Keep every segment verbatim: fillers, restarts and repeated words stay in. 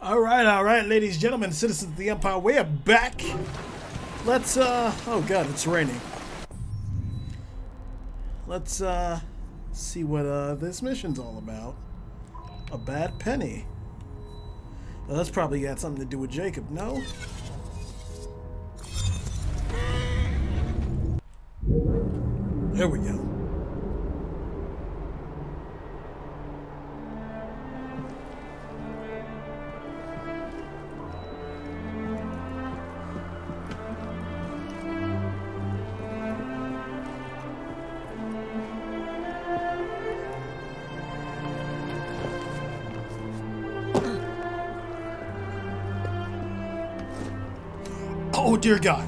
All right, all right, ladies and gentlemen, citizens of the Empire, we are back. Let's, uh, oh God, it's raining. Let's, uh, see what, uh, this mission's all about. A bad penny. Well, that's probably got something to do with Jacob, no? There we go. Oh, dear God.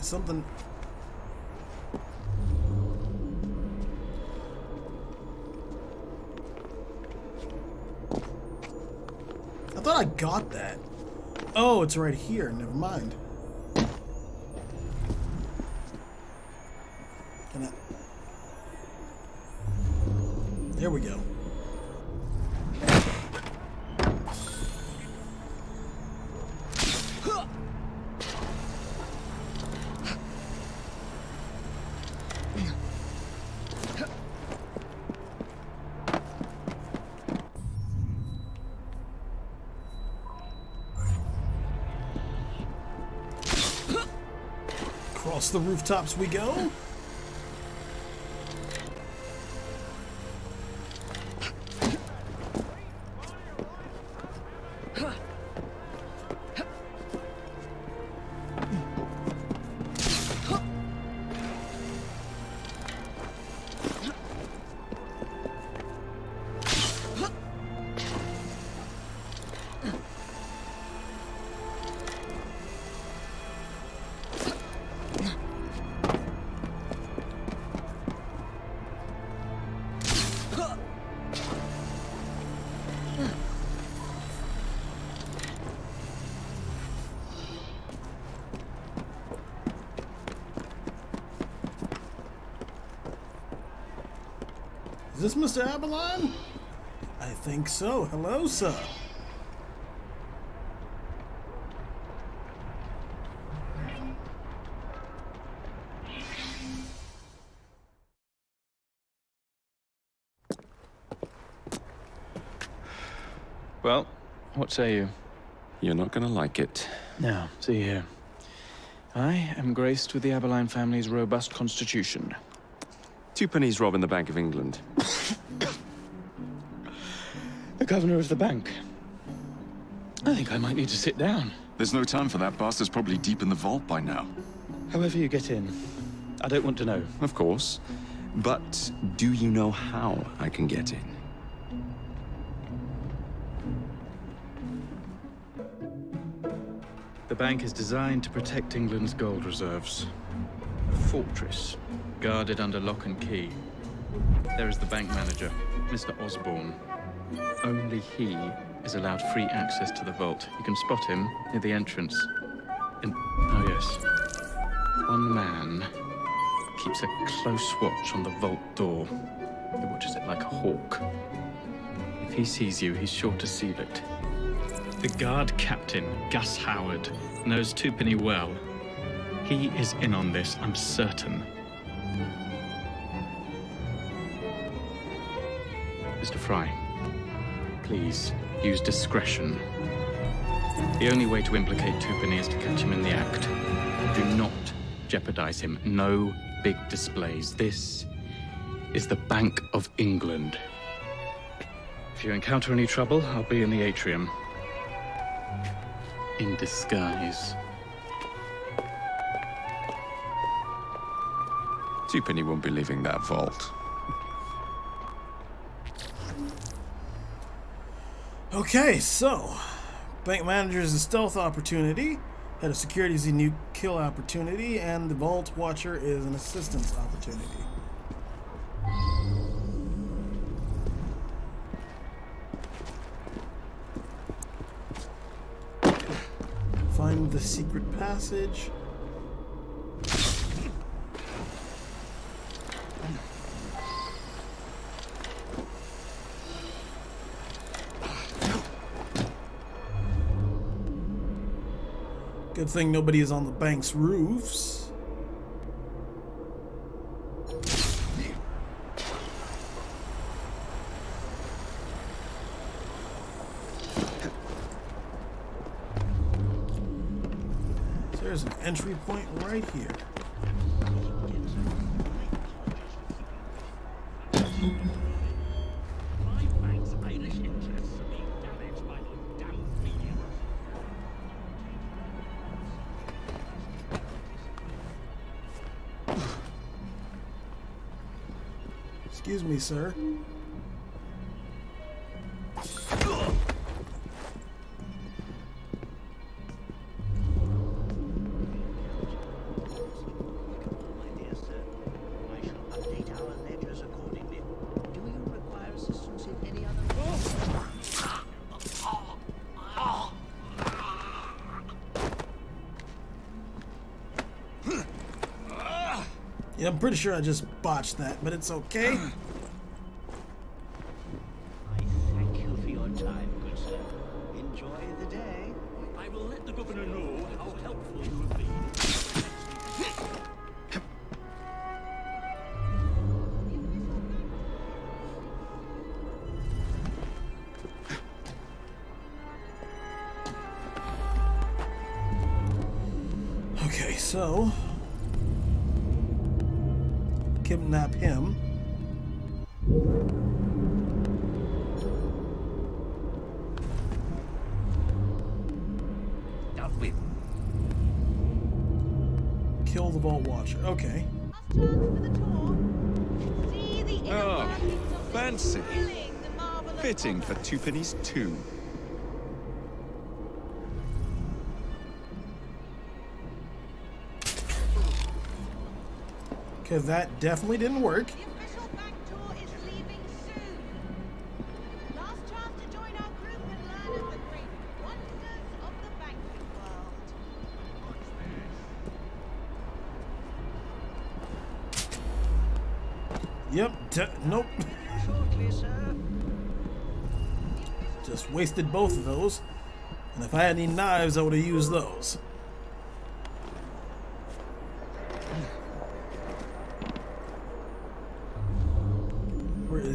Something. I thought I got that. Oh, it's right here. Never mind. Can I... There we go. The rooftops we go. Is this Mister Aberline? I think so. Hello, sir. Well, what say you? You're not gonna like it. Now, see here. I am graced with the Aberline family's robust constitution. Tuppenny's robbing the Bank of England. The governor of the bank. I think I might need to sit down. There's no time for that. Bastard's probably deep in the vault by now. However you get in, I don't want to know. Of course. But do you know how I can get in? The bank is designed to protect England's gold reserves. A fortress. Guarded under lock and key. There is the bank manager, Mister Osborne. Only he is allowed free access to the vault. You can spot him near the entrance. And, oh yes, one man keeps a close watch on the vault door. He watches it like a hawk. If he sees you, he's sure to seal it. The guard captain, Gus Howard, knows Tuppenny well. He is in on this, I'm certain. Mister Frye, please use discretion. The only way to implicate Tuppenny is to catch him in the act. Do not jeopardize him. No big displays. This is the Bank of England. If you encounter any trouble, I'll be in the atrium. In disguise. Tuppenny won't be leaving that vault. Okay, so bank manager is a stealth opportunity, head of security is a new kill opportunity, and the vault watcher is an assistance opportunity. Find the secret passage. Good thing nobody is on the bank's roofs. So there's an entry point right here. Excuse me, sir. I'm pretty sure I just botched that, but it's okay. I thank you for your time, good sir. Enjoy the day. I will let the governor know how helpful you will be. Okay, so kidnap him. Kill the vault watcher. Okay. Oh, fancy. Fitting for Tuppenny's tomb. Okay, that definitely didn't work. The official bank tour is leaving soon. Last chance to join our group and learn of the great wonders of the banking world. What's this? Yep, de- nope. Shortly, sir. Just wasted both of those. And if I had any knives, I would have used those.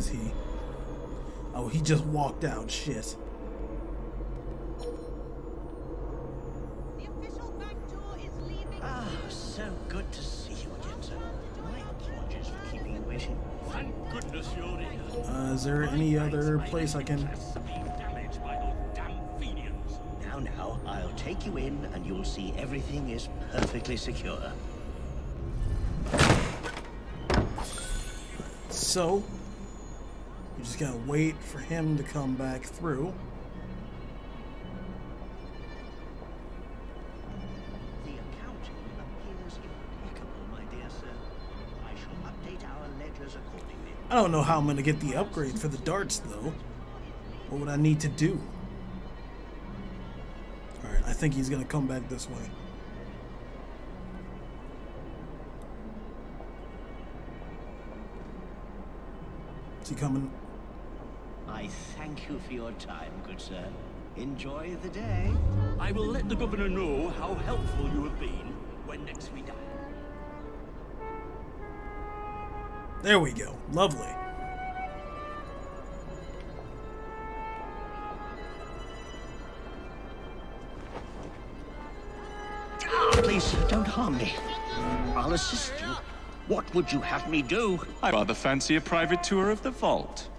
He? Oh, he just walked out. Shit. The official back door is leaving. Ah, oh, so good to see you again, sir. My apologies for keeping you waiting. Thank goodness you're here. Uh, is there any other place I can? Now, now, I'll take you in, and you'll see everything is perfectly secure. So. We just gotta wait for him to come back through. The accounting appears impeccable, my dear sir. I shall update our ledgers accordingly. I don't know how I'm gonna get the upgrade for the darts, though. What would I need to do? Alright, I think he's gonna come back this way. Is he coming? I thank you for your time, good sir. Enjoy the day. I will let the governor know how helpful you have been when next we dine. There we go. Lovely. Oh, please, sir, don't harm me. I'll assist you. What would you have me do? I rather fancy a private tour of the vault.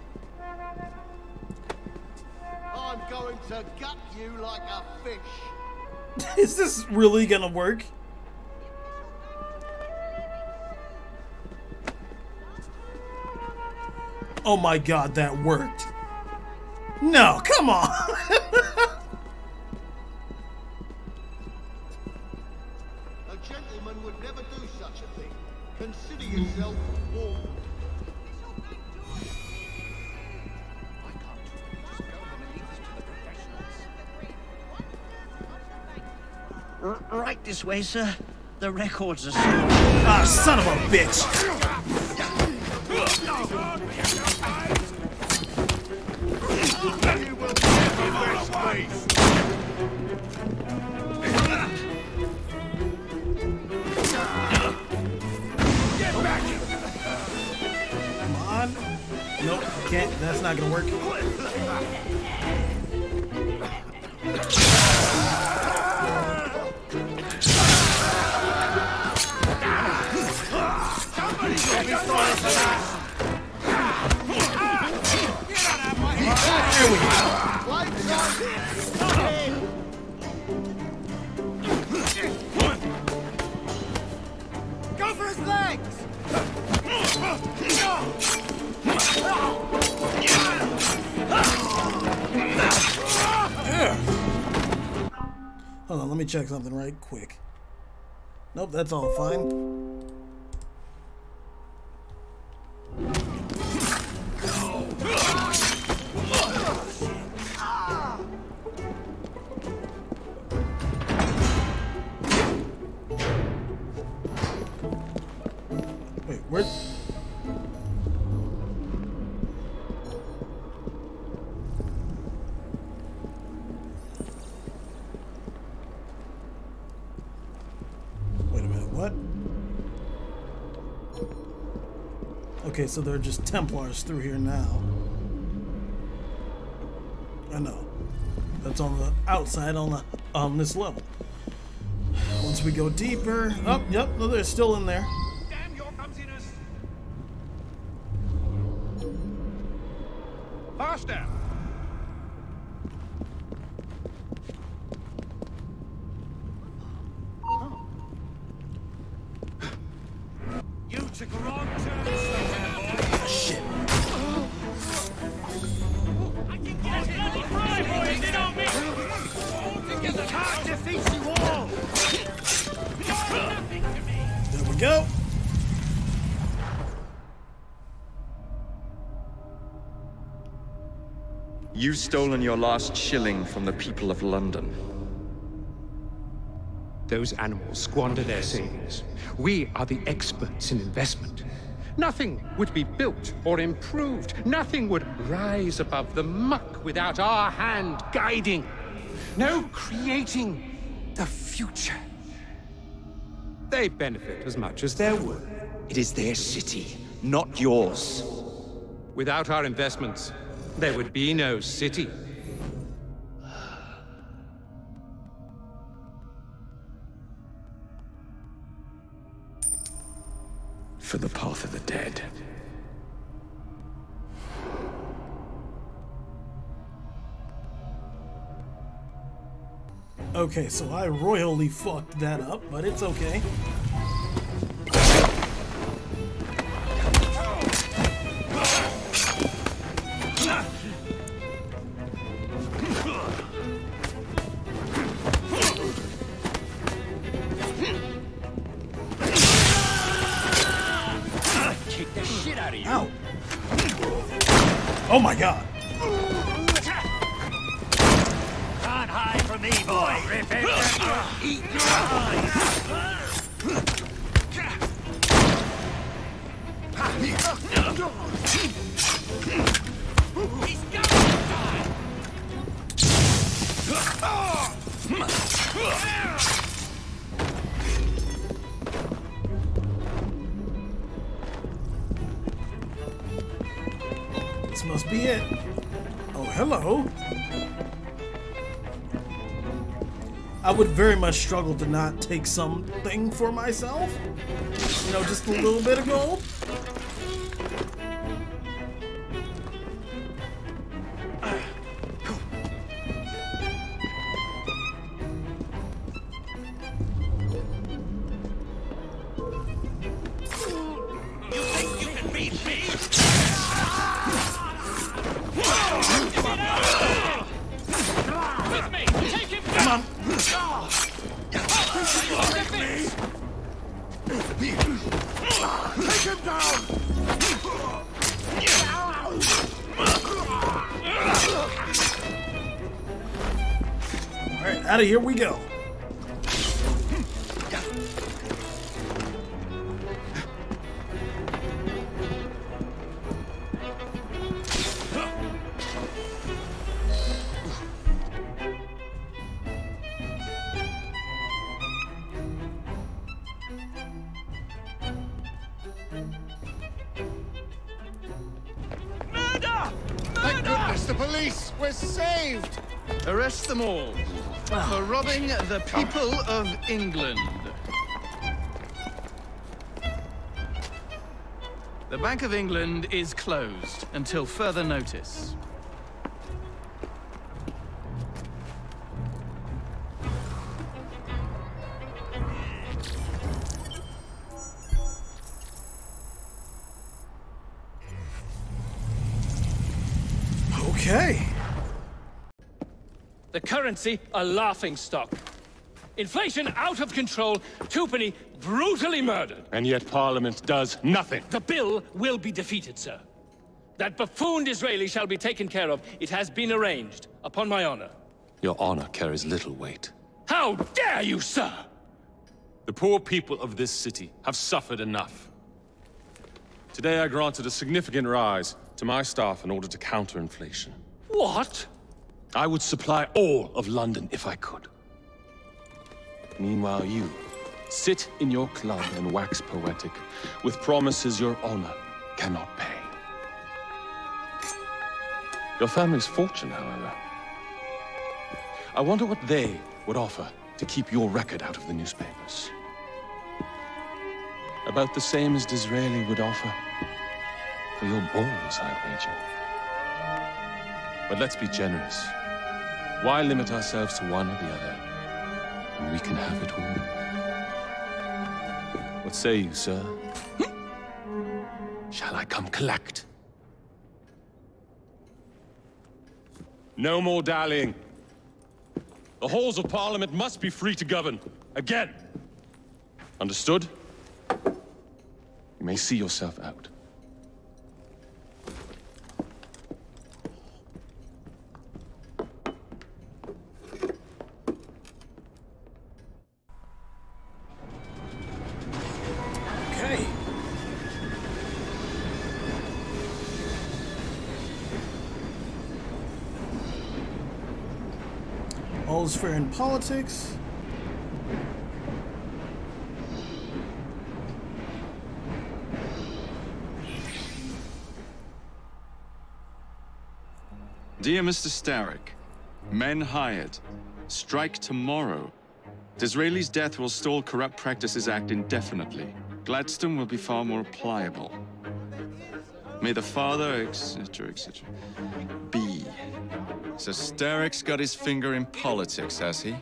Going to gut you like a fish. Is this really gonna work? Oh my god, that worked. No, come on! A gentleman would never do such a thing. Consider yourself warned. Right this way, sir. The records are stolen. Ah, oh, son of a bitch! Get back! Come on. Nope, can't. That's not gonna work. Here we go. Go for his legs. Yeah. Hold on, let me check something right quick. Nope, that's all fine. Okay, so there are just Templars through here now. I know. That's on the outside on the on this level. Once we go deeper, oh yep, no, they're still in there. Damn your clumsiness! Faster! You took a wrong turn. Go. You've stolen your last shilling from the people of London. Those animals squander their savings. We are the experts in investment. Nothing would be built or improved. Nothing would rise above the muck without our hand guiding. No creating the future. They benefit as much as their work. It is their city, not yours. Without our investments, there would be no city. For the path of the dead. Okay, so I royally fucked that up, but it's okay. Kick the shit out of you. Ow. Oh my god. This must be it. Oh, hello. I would very much struggle to not take something for myself. You know, just a little bit of gold. You think you can beat me? Out of here we go. Them all for robbing the people of England. The Bank of England is closed until further notice. Okay. The currency, a laughingstock. Inflation out of control, Tuppenny brutally murdered. And yet Parliament does nothing. The bill will be defeated, sir. That buffoon Disraeli shall be taken care of. It has been arranged, upon my honor. Your honor carries little weight. How dare you, sir! The poor people of this city have suffered enough. Today I granted a significant rise to my staff in order to counter inflation. What? I would supply all of London if I could. Meanwhile, you sit in your club and wax poetic with promises your honor cannot pay. Your family's fortune, however. I wonder what they would offer to keep your record out of the newspapers. About the same as Disraeli would offer for your balls, I wager. But let's be generous. Why limit ourselves to one or the other, when we can have it all? What say you, sir? Shall I come collect? No more dallying. The halls of Parliament must be free to govern, again. Understood? You may see yourself out. All's fair in politics. Dear Mister Starrick, men hired. Strike tomorrow. Disraeli's death will stall Corrupt Practices Act indefinitely. Gladstone will be far more pliable. May the father, et cetera, et cetera, be. So Starrick's got his finger in politics, has he?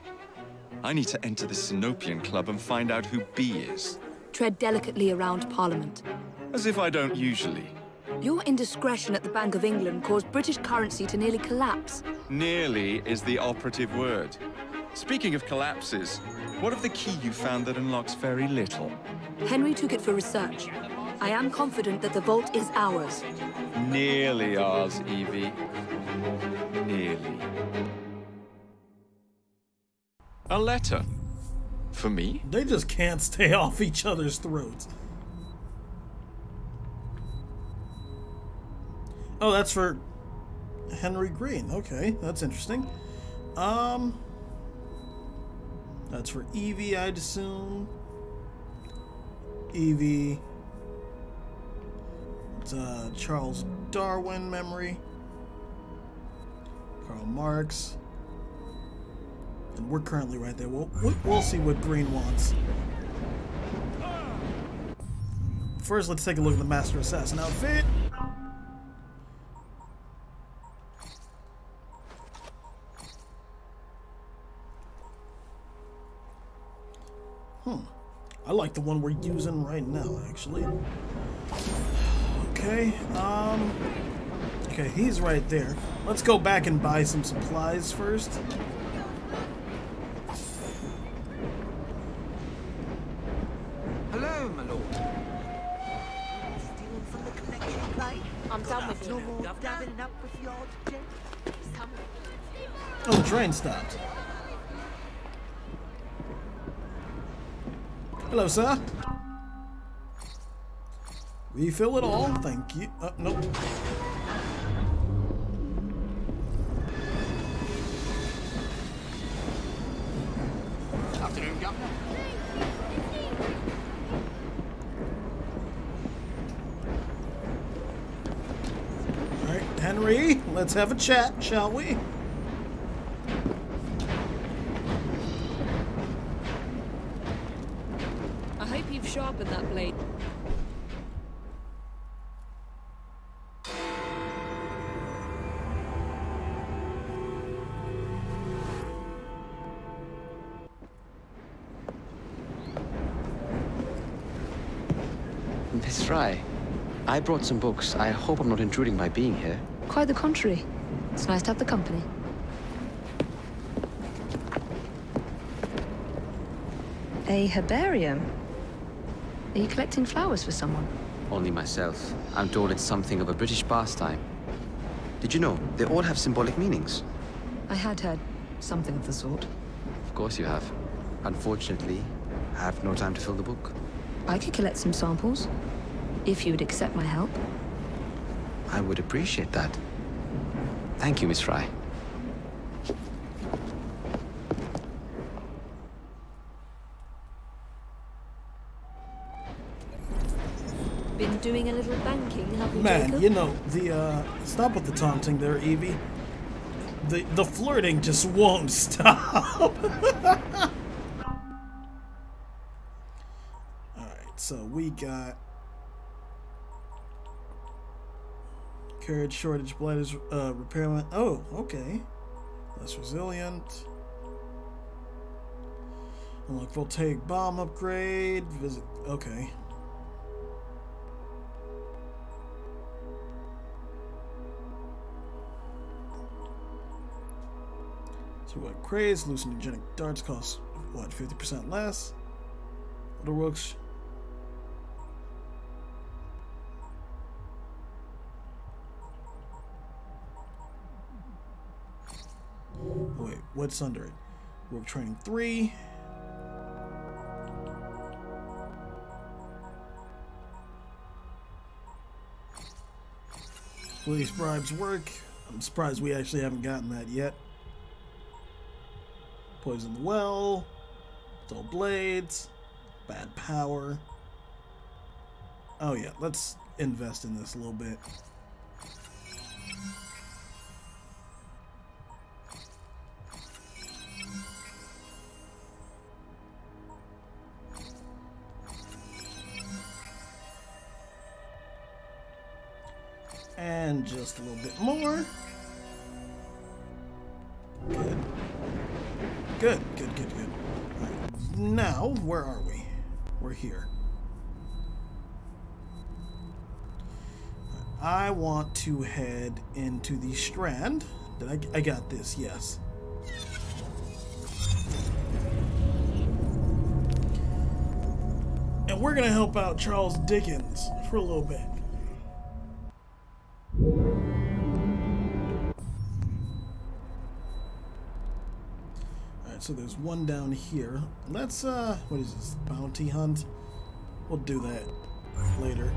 I need to enter the Sinopian Club and find out who B is. Tread delicately around Parliament. As if I don't usually. Your indiscretion at the Bank of England caused British currency to nearly collapse. Nearly is the operative word. Speaking of collapses, what of the key you found that unlocks very little? Henry took it for research. I am confident that the vault is ours. Nearly ours, Evie. Nearly. A letter? For me? They just can't stay off each other's throats. Oh, that's for Henry Green. Okay, that's interesting. Um, that's for Evie, I'd assume. Evie. It's a Charles Darwin memory. Karl Marx, and we're currently right there. We'll, we'll see what Green wants. First, let's take a look at the Master Assassin outfit. Hmm. I like the one we're using right now, actually. Okay, um... okay, he's right there. Let's go back and buy some supplies first. Hello, my lord. Stealing from the collection plate? I'm done with you. Dabbing up with your... Oh, train stopped. Hello, sir. Refill it all, thank you. Uh, nope. Afternoon, Governor. All right, Henry, let's have a chat, shall we? I hope you've sharpened that blade. Miss Frye, I brought some books. I hope I'm not intruding by being here. Quite the contrary. It's nice to have the company. A herbarium? Are you collecting flowers for someone? Only myself. I'm told it's something of a British pastime. Did you know, they all have symbolic meanings? I had heard something of the sort. Of course you have. Unfortunately, I have no time to fill the book. I could collect some samples. If you would accept my help. I would appreciate that. Thank you, Miss Frye. Been doing a little banking, haven't you, man, Jacob? You know, the, uh, stop with the taunting there, Evie. The, the flirting just won't stop. Alright, so we got... Courage, shortage, bladders, uh, repairment. Oh, okay. Less resilient. Unlock voltaic bomb upgrade. Visit. Okay. So what? Craze, hallucinogenic darts cost what? fifty percent less. Little Rooks. Oh wait, what's under it? Rogue Training three. Police bribes work. I'm surprised we actually haven't gotten that yet. Poison the well. Dull blades. Bad power. Oh yeah, let's invest in this a little bit. And just a little bit more. Good. Good, good, good, good. All right. Now, where are we? We're here. I want to head into the Strand. Did I, I got this, yes. And we're gonna help out Charles Dickens for a little bit. So there's one down here. Let's, uh, what is this? Bounty hunt? We'll do that later.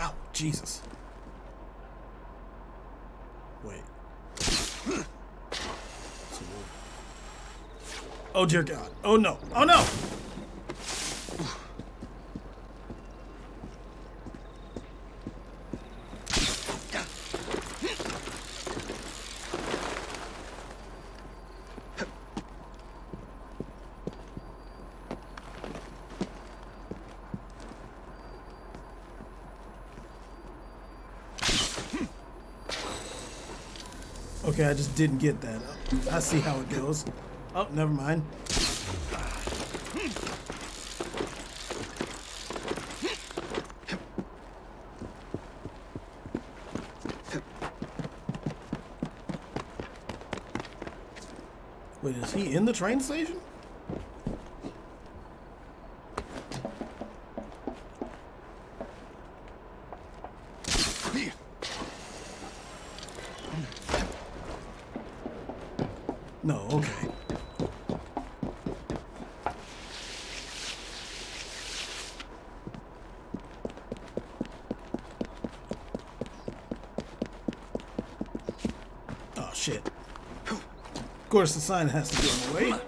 Ow, Jesus. Oh dear God. Oh no. Oh no! Okay, I just didn't get that. I see how it goes. Oh, never mind. Wait, is he in the train station? No, okay. Oh, shit. Of course the sign has to be in the way.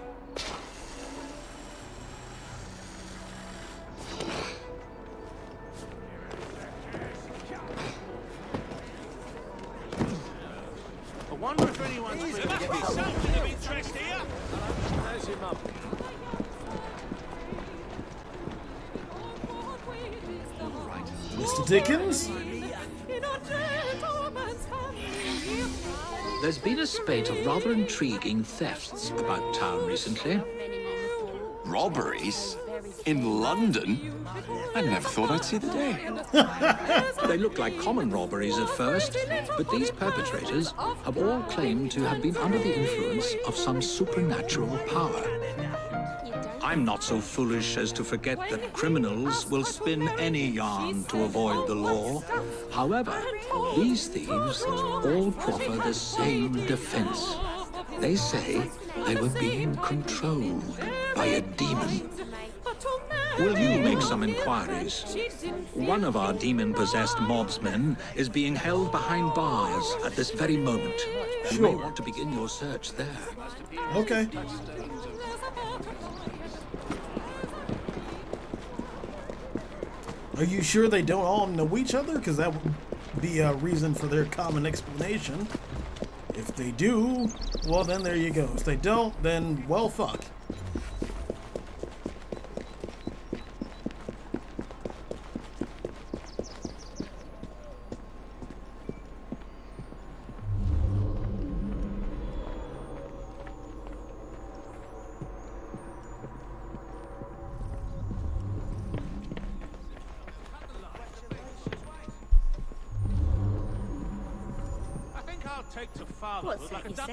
Dickens? There's been a spate of rather intriguing thefts about town recently. Robberies? In London? I never thought I'd see the day. They look like common robberies at first, but these perpetrators have all claimed to have been under the influence of some supernatural power. I'm not so foolish as to forget that criminals will spin any yarn to avoid the law. However, these thieves all proffer the same defense. They say they were being controlled by a demon. Will you make some inquiries? One of our demon-possessed mobsmen is being held behind bars at this very moment. You may want to begin your search there. Okay. Are you sure they don't all know each other? Because that would be a reason for their common explanation. If they do, well then there you go. If they don't, then well fuck.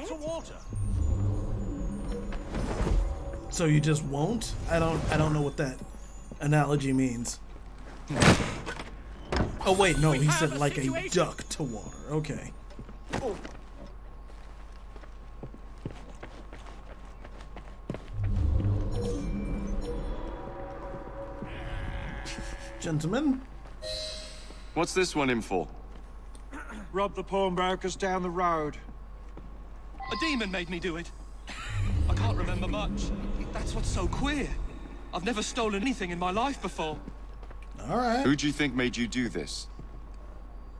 To water. So you just won't? I don't I don't know what that analogy means. Oh wait, no, he said like a duck to water. Okay. Gentlemen. What's this one in for? Rob the pawnbrokers down the road. A demon made me do it. I can't remember much. That's what's so queer. I've never stolen anything in my life before. All right. Who do you think made you do this?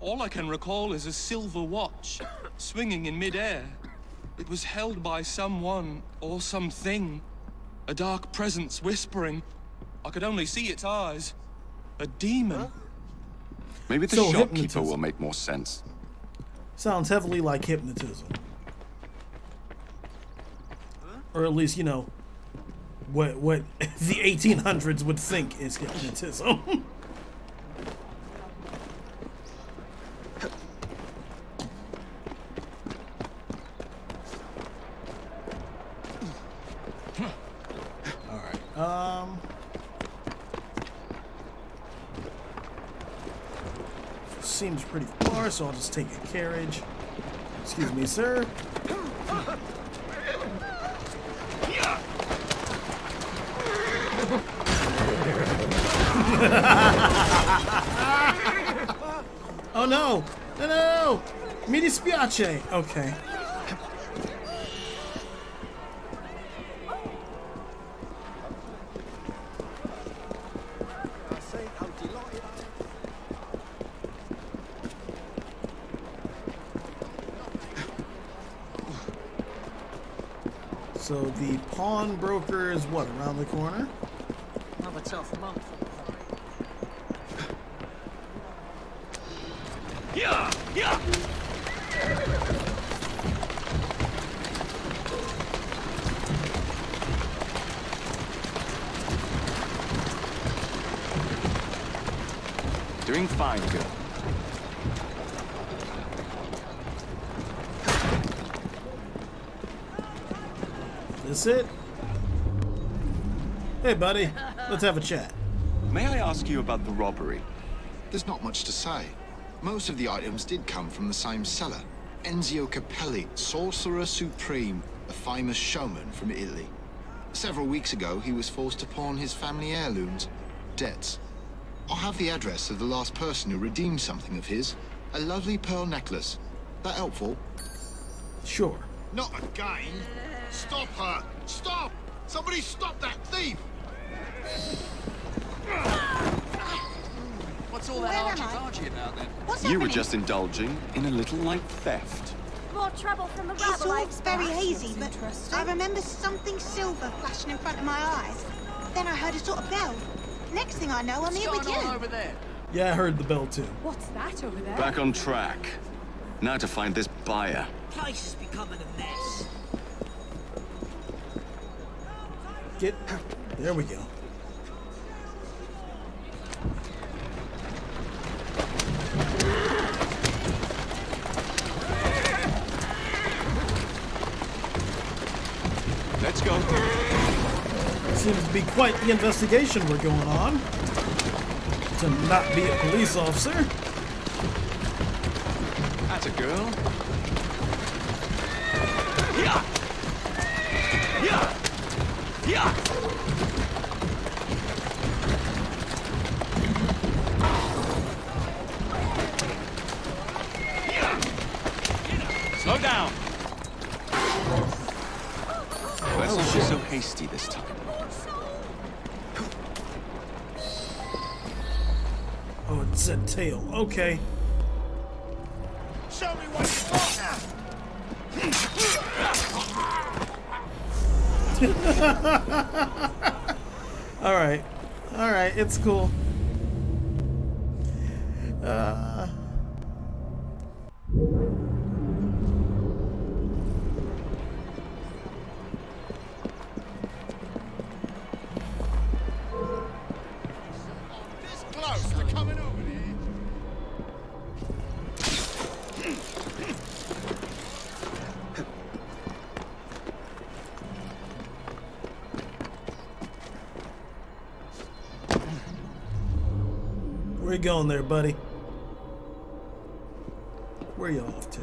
All I can recall is a silver watch swinging in midair. It was held by someone or something. A dark presence whispering. I could only see its eyes. A demon. Huh? Maybe the so shopkeeper hypnotism. will make more sense. Sounds heavily like hypnotism. Or at least, you know, what what the eighteen hundreds would think is hypnotism. All right. Um. Seems pretty far, so I'll just take a carriage. Excuse me, sir. Oh no! No, no! Mi dispiace! Okay. So the pawnbroker is what, around the corner? Another tough month. Yeah, yeah. Doing fine, girl. That's it. Hey, buddy. Let's have a chat. May I ask you about the robbery? There's not much to say. Most of the items did come from the same seller, Enzio Capelli, Sorcerer Supreme, a famous showman from Italy. Several weeks ago, he was forced to pawn his family heirlooms, debts. I'll have the address of the last person who redeemed something of his, a lovely pearl necklace. That helpful? Sure. Not again. Stop her! Stop! Somebody stop that thief! What's all that argy-bargy about then? What's happening? You were just indulging in a little light theft. More trouble from the rabble. It's all very hazy, but I remember something silver flashing in front of my eyes. Then I heard a sort of bell. Next thing I know, I'm here with you. What's going on over there? Yeah, I heard the bell too. What's that over there? Back on track. Now to find this buyer. The place is becoming a mess. Get out. There we go. Let's go. Seems to be quite the investigation we're going on. To not be a police officer. That's a girl. Yeah. Yeah. Yeah. Slow down. Why was she so hasty this time? Oh, it said tail. Okay. Show me what you got. All right, all right, it's cool. Uh... Going there, buddy. Where are you off to?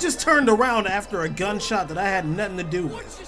Just turned around after a gunshot that I had nothing to do with.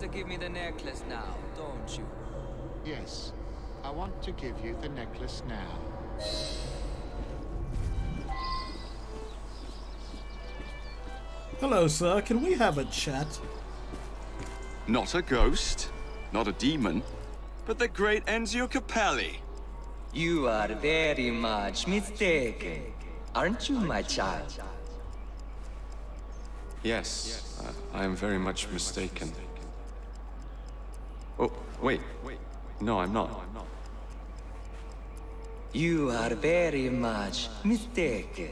to give me the necklace now, don't you? Yes, I want to give you the necklace now. Hello, sir. Can we have a chat? Not a ghost, not a demon, but the great Enzio Capelli. You are very much mistaken, aren't you, my child? Yes, I, I am very much mistaken. Oh, wait. No, I'm not. You are very much mistaken.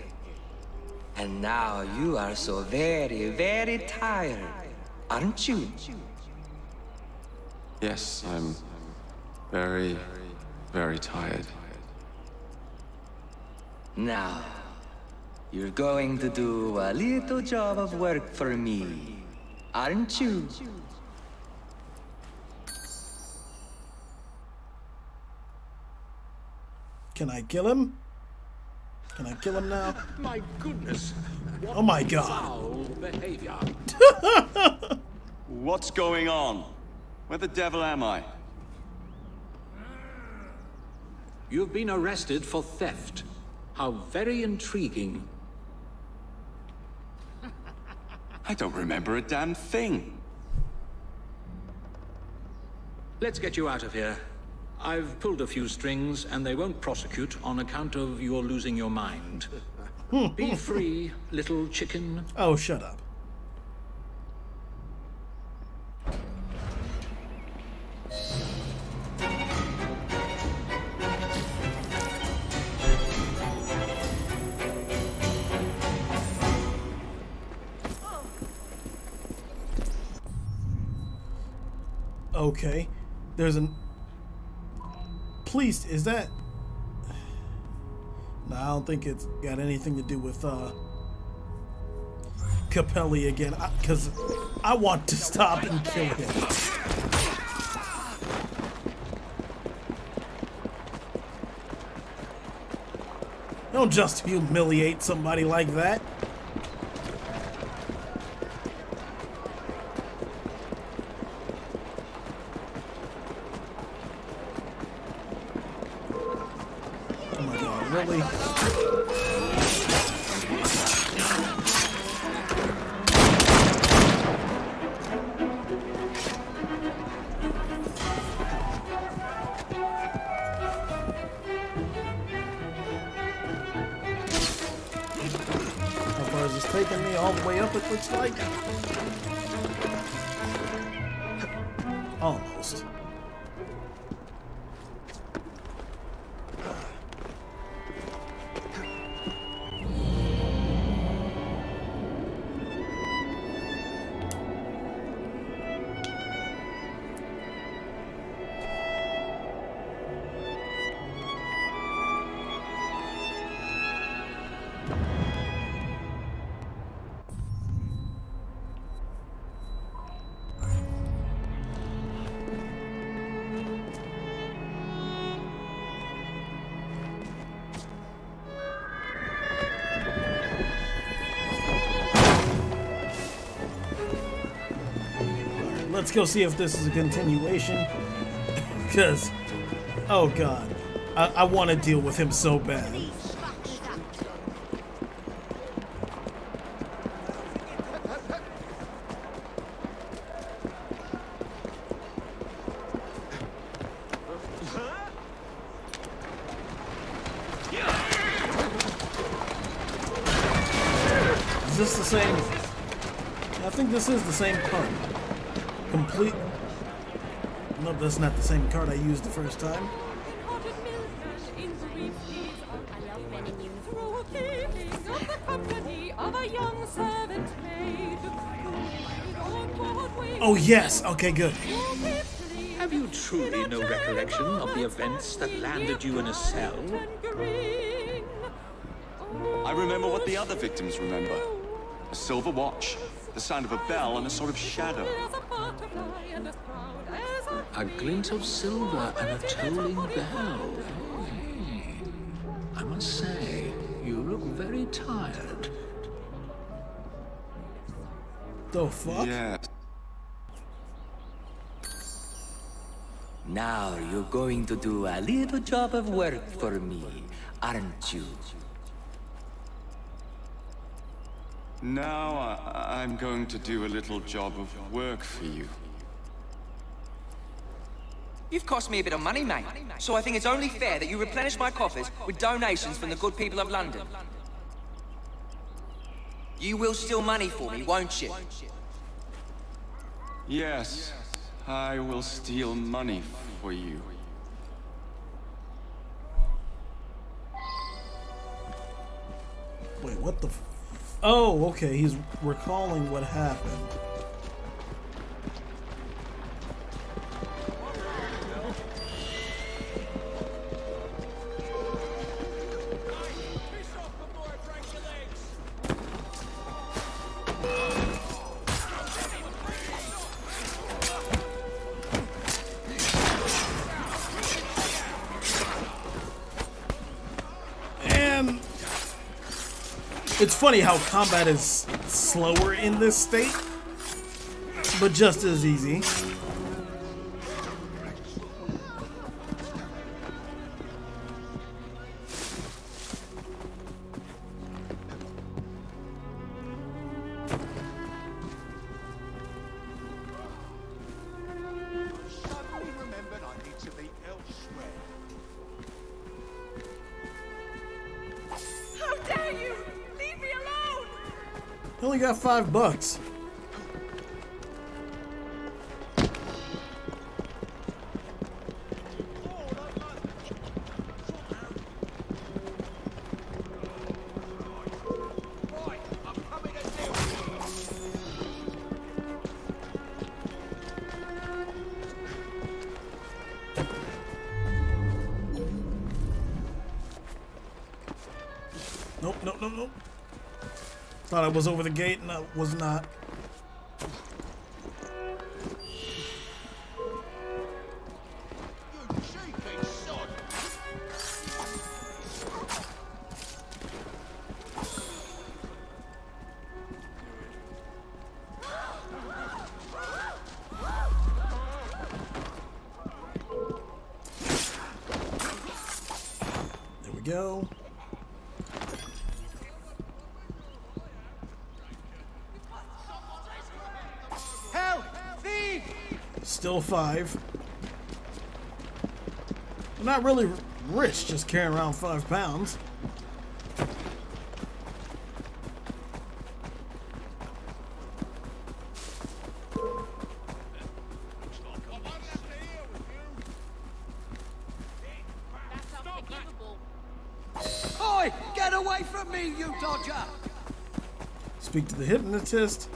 And now you are so very, very tired, aren't you? Yes, I'm very, very tired. Now, you're going to do a little job of work for me, aren't you? Can I kill him? Can I kill him now? My goodness! Oh my God! Behavior. What's going on? Where the devil am I? You've been arrested for theft. How very intriguing. I don't remember a damn thing. Let's get you out of here. I've pulled a few strings, and they won't prosecute on account of your losing your mind. Be free, little chicken. Oh, shut up. Okay, there's an... Please, is that... No, I don't think it's got anything to do with uh, Capelli again, because I, I want to stop and kill him. Don't just humiliate somebody like that. Let's go see if this is a continuation, because, oh God, I, I want to deal with him so bad. Is this the same? I think this is the same part. Complete. No, that's not the same card I used the first time. Oh yes. Okay, good. Have you truly no recollection of the events that landed you in a cell? I remember what the other victims remember: a silver watch, the sound of a bell, and a sort of shadow. A glint of silver and a tolling bell. Hey, I must say, you look very tired. The fuck? Yeah. Now you're going to do a little job of work for me, aren't you? Now I, I'm going to do a little job of work for you. You've cost me a bit of money, mate, so I think it's only fair that you replenish my coffers with donations from the good people of London. You will steal money for me, won't you? Yes, I will steal money for you. Wait, what the f- Oh, okay, he's recalling what happened. It's funny how combat is slower in this state, but just as easy. Five bucks. Nope, nope, nope, nope. Thought I was over the gate, and I was not. There we go. Still five. I'm not really rich, just carrying around five pounds. Oi! Get away from me, you dodger! Speak to the hypnotist.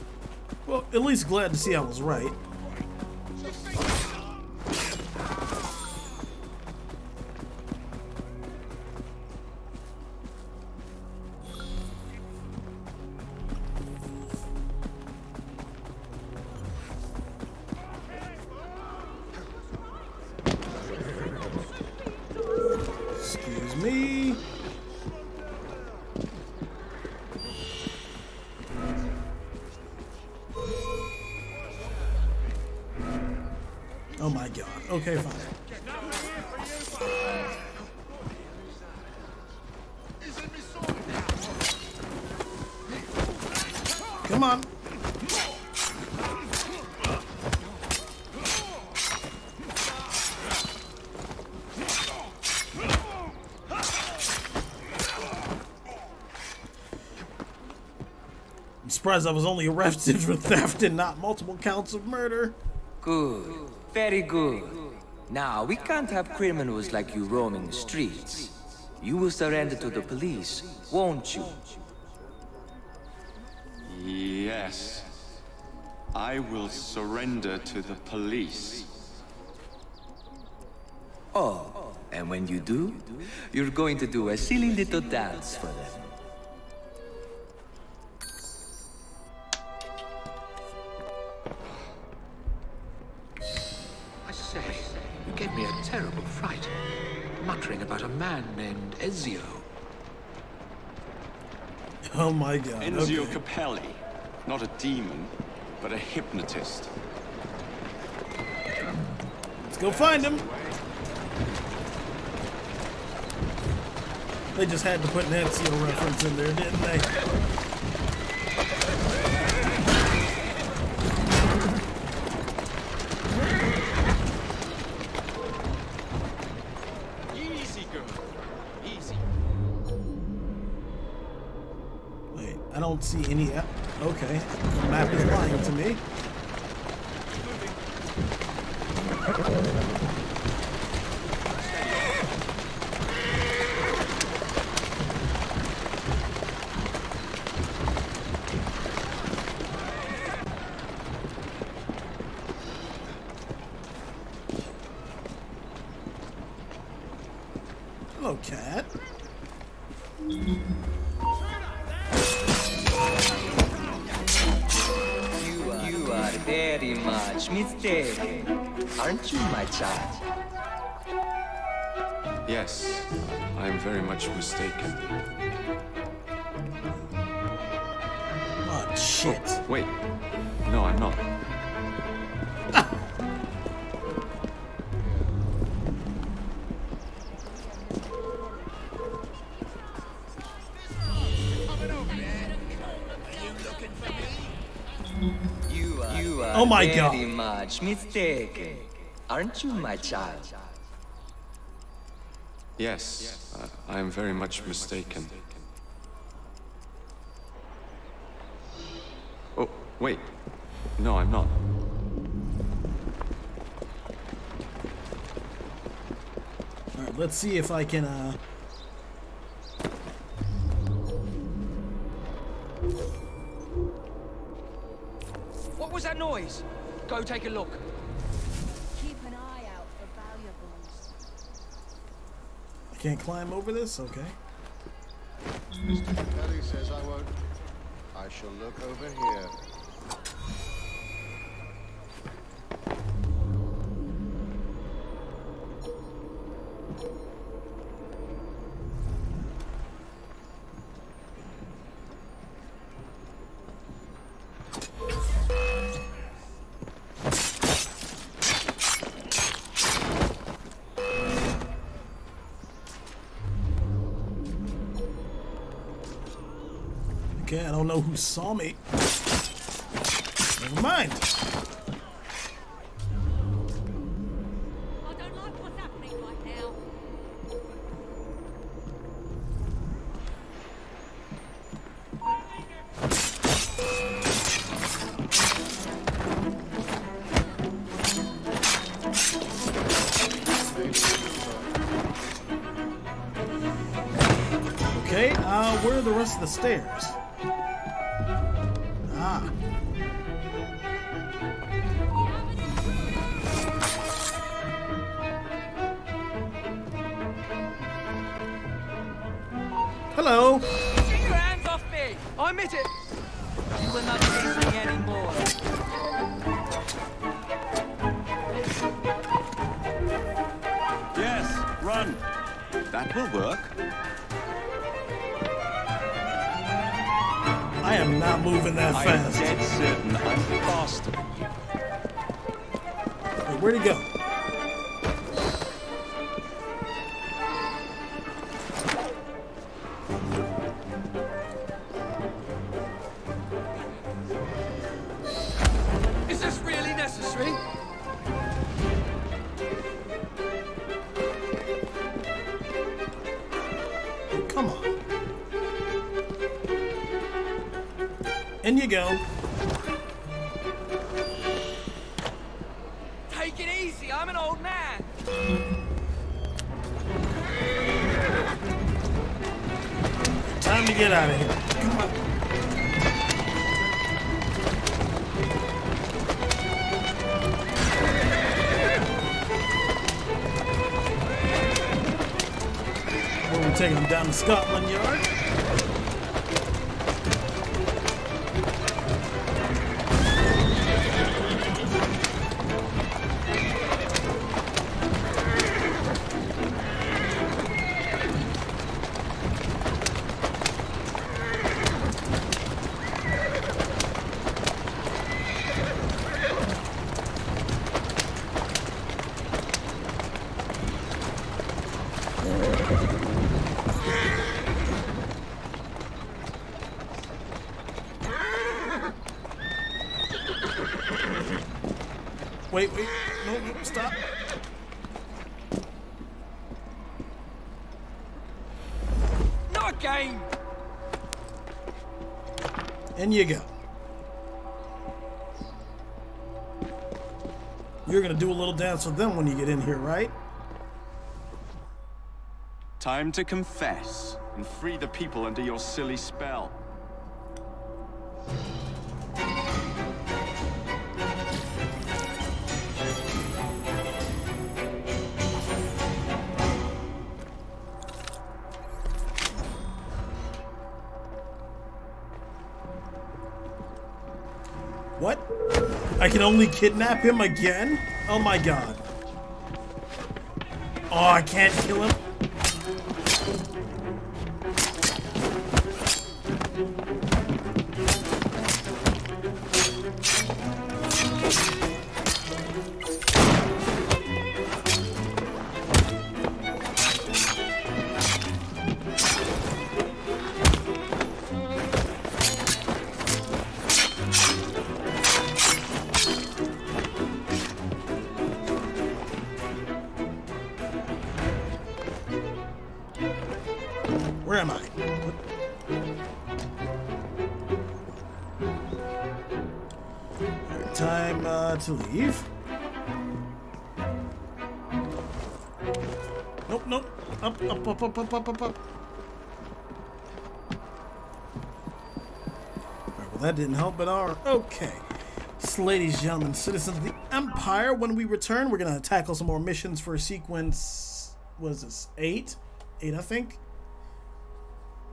Well, at least glad to see I was right. Okay, fine. Come on. I'm surprised I was only arrested for theft and not multiple counts of murder. Good. Very good. Now, we can't have criminals like you roaming the streets. You will surrender to the police, won't you? Yes. I will surrender to the police. Oh, and when you do, you're going to do a silly little dance for them. Named Ezio. Oh my god. Enzio okay. Capelli. Not a demon, but a hypnotist. Let's Go find him. They just had to put an Ezio reference in there, didn't they? Easy, girl. Easy. Wait, I don't see any. Okay, the map is lying to me. Yes, I'm very much mistaken. Oh, shit. Oh, wait. No, I'm not. Ah. You are, you are oh my God. Very much mistaken. Aren't you my child? Yes, uh, I am very much mistaken. Oh, wait. No, I'm not. All right, let's see if I can, uh... What was that noise? Go take a look. Can't climb over this? Okay. Mister Capelli says I won't. I shall look over here. I don't know who saw me. Never mind. I don't like what's happening right now. Okay, uh, where are the rest of the stairs? Hello. Get your hands off me! I admit it. You will not see me anymore. Yes, run. That will work. I am not moving that I fast. I'm dead certain I'm faster. Wait, where'd he go? In you go. Take it easy, I'm an old man. Time to get out of here. Come on. Well, we're taking them down to Scotland Yard. Wait, wait, no, no, stop. Not again. In you go. You're gonna do a little dance with them when you get in here, right? Time to confess and free the people under your silly spell. What? I can only kidnap him again? Oh my god. Oh, I can't kill him. Up, up, up, up, up. All right, well, that didn't help at all. Okay. So, ladies, gentlemen, citizens of the Empire, when we return, we're going to tackle some more missions for sequence. What is this? Eight? Eight, I think?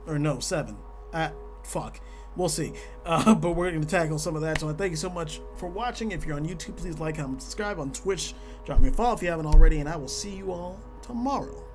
Or no, seven. Ah, fuck. We'll see. Uh, but we're going to tackle some of that. So, I thank you so much for watching. If you're on YouTube, please like, comment, subscribe. On Twitch, drop me a follow if you haven't already. And I will see you all tomorrow.